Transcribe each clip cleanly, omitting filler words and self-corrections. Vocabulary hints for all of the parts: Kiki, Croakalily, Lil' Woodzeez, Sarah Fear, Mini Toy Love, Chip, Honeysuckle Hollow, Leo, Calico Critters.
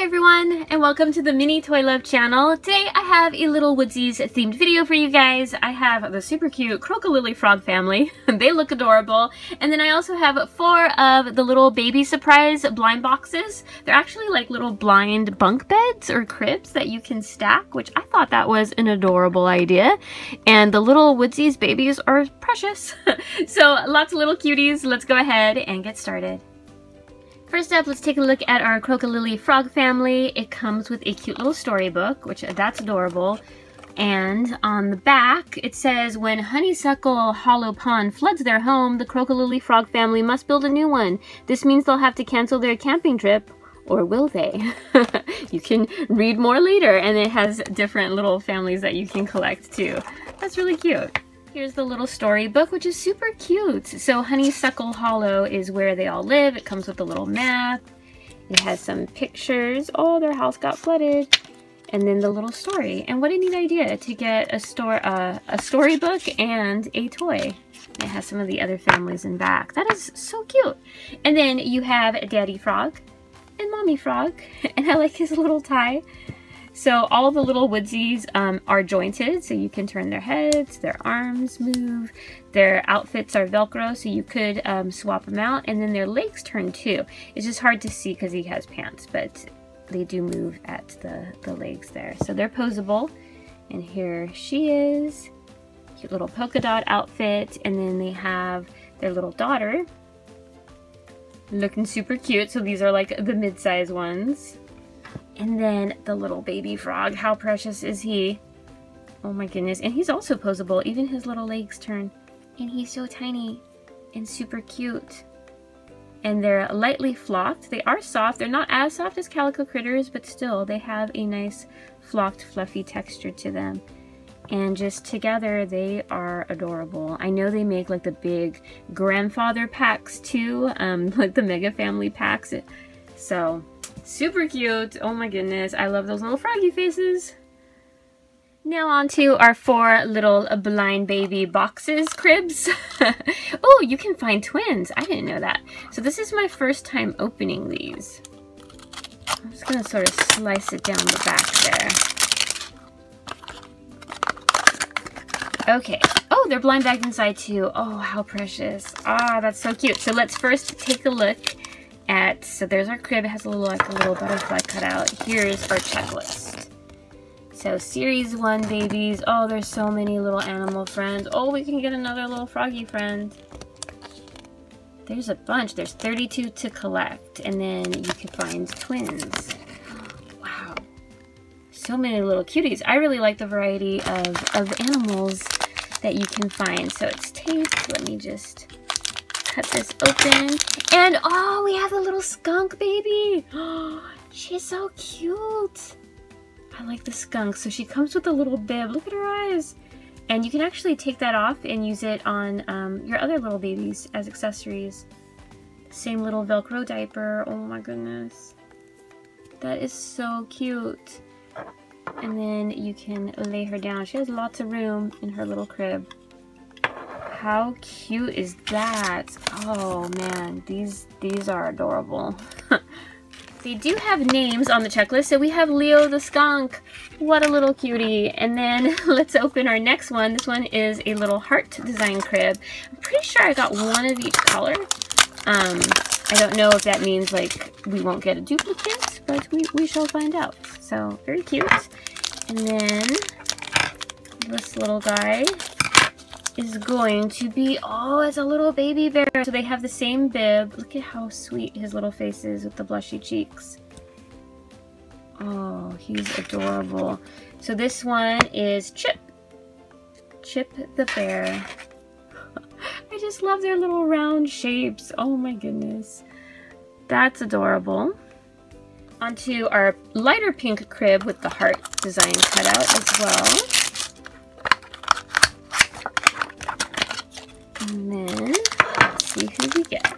Hi everyone, and welcome to the Mini Toy Love channel. Today I have a Lil' Woodzeez themed video for you guys. I have the super cute Croakalily frog family. They look adorable. And then I also have 4 of the little baby surprise blind boxes. They're actually like little blind bunk beds or cribs that you can stack, which I thought that was an adorable idea. And the little Woodzeez babies are precious. So lots of little cuties. Let's go ahead and get started. First up, let's take a look at our Croakalily frog family. It comes with a cute little storybook, which that's adorable. And on the back, it says, when Honeysuckle Hollow Pond floods their home, the Croakalily frog family must build a new one. This means they'll have to cancel their camping trip, or will they? You can read more later, and it has different little families that you can collect too. That's really cute. Here's the little storybook, which is super cute. So Honeysuckle Hollow is where they all live. It comes with a little map. It has some pictures. Oh, their house got flooded. And then the little story. And what a neat idea to get a storybook and a toy. It has some of the other families in back. That is so cute. And then you have Daddy Frog and Mommy Frog. And I like his little tie. So all the little Woodzeez are jointed, so you can turn their heads, their arms move, their outfits are Velcro, so you could swap them out, and then their legs turn too. It's just hard to see because he has pants, but they do move at the legs there. So they're posable, and here she is, cute little polka dot outfit, and then they have their little daughter, looking super cute, so these are like the mid-size ones. And then the little baby frog, how precious is he? Oh my goodness, and he's also posable, even his little legs turn. And he's so tiny and super cute. And they're lightly flocked, they are soft, they're not as soft as Calico Critters, but still, they have a nice flocked, fluffy texture to them. And just together, they are adorable. I know they make like the big grandfather packs too, like the mega family packs, so. Super cute. Oh my goodness. I love those little froggy faces. Now on to our 4 little blind baby boxes, cribs. Oh, you can find twins. I didn't know that. So this is my first time opening these. I'm just going to sort of slice it down the back there. Okay. Oh, they're blind bagged inside too. Oh, how precious. Ah, that's so cute. So let's first take a look. So there's our crib. It has a little butterfly cut out. Here's our checklist. So series 1 babies. Oh, there's so many little animal friends. Oh, we can get another little froggy friend. There's a bunch. There's 32 to collect, and then you can find twins. Wow, so many little cuties. I really like the variety of animals that you can find. So it's taped. Let me just cut this open, and oh, we have a little skunk baby. Oh, she's so cute. I like the skunk. So she comes with a little bib. Look at her eyes. And you can actually take that off and use it on your other little babies as accessories. Same little Velcro diaper. Oh my goodness. That is so cute. And then you can lay her down. She has lots of room in her little crib. How cute is that? Oh man, these are adorable. They do have names on the checklist, so we have Leo the skunk. What a little cutie. And then let's open our next one. This one is a little heart design crib. I'm pretty sure I got one of each color. I don't know if that means like we won't get a duplicate, but we shall find out. So very cute. And then this little guy is going to be, oh, it's a little baby bear. So they have the same bib. Look at how sweet his little face is with the blushy cheeks. Oh, he's adorable. So this one is Chip. Chip the bear. I just love their little round shapes. Oh my goodness. That's adorable. Onto our lighter pink crib with the heart design cut out as well. And then, let's see who we get.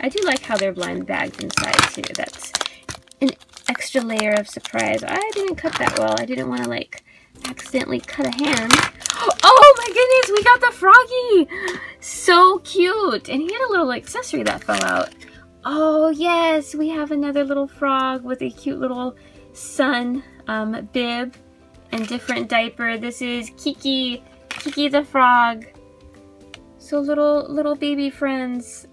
I do like how they're blind bagged inside too. That's an extra layer of surprise. I didn't cut that well. I didn't want to like accidentally cut a hand. Oh my goodness, we got the froggy! So cute! And he had a little accessory that fell out. Oh yes, we have another little frog with a cute little sun bib and different diaper. This is Kiki, Kiki the frog. So little baby friends.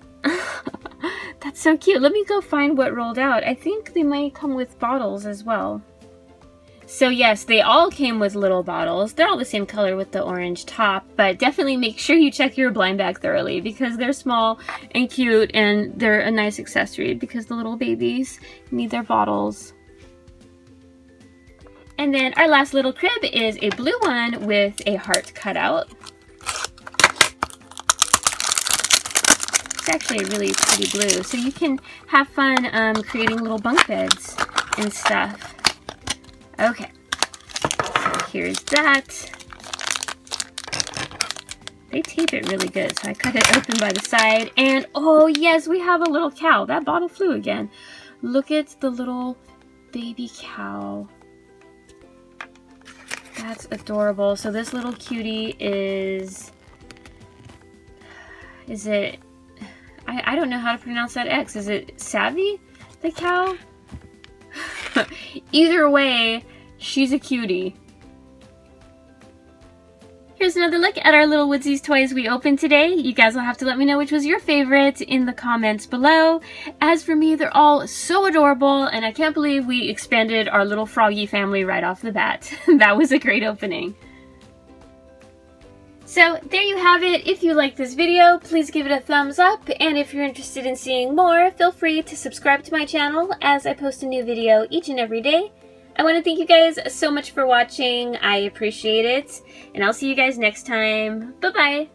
That's so cute. Let me go find what rolled out. I think they might come with bottles as well. So yes, they all came with little bottles. They're all the same color with the orange top, but definitely make sure you check your blind bag thoroughly because they're small and cute and they're a nice accessory because the little babies need their bottles. And then our last little crib is a blue one with a heart cutout. It's actually a really pretty blue, so you can have fun creating little bunk beds and stuff. Okay, so here's that. They tape it really good, so I cut it open by the side, and oh yes, we have a little cow. That bottle flew again. Look at the little baby cow. That's adorable. So this little cutie is it, I don't know how to pronounce that X. Is it Savvy, the cow? Either way, she's a cutie. Here's another look at our Lil' Woodzeez toys we opened today. You guys will have to let me know which was your favorite in the comments below. As for me, they're all so adorable, and I can't believe we expanded our little froggy family right off the bat. That was a great opening. So there you have it. If you like this video, please give it a thumbs up, and if you're interested in seeing more, feel free to subscribe to my channel as I post a new video each and every day. I want to thank you guys so much for watching. I appreciate it, and I'll see you guys next time. Bye-bye!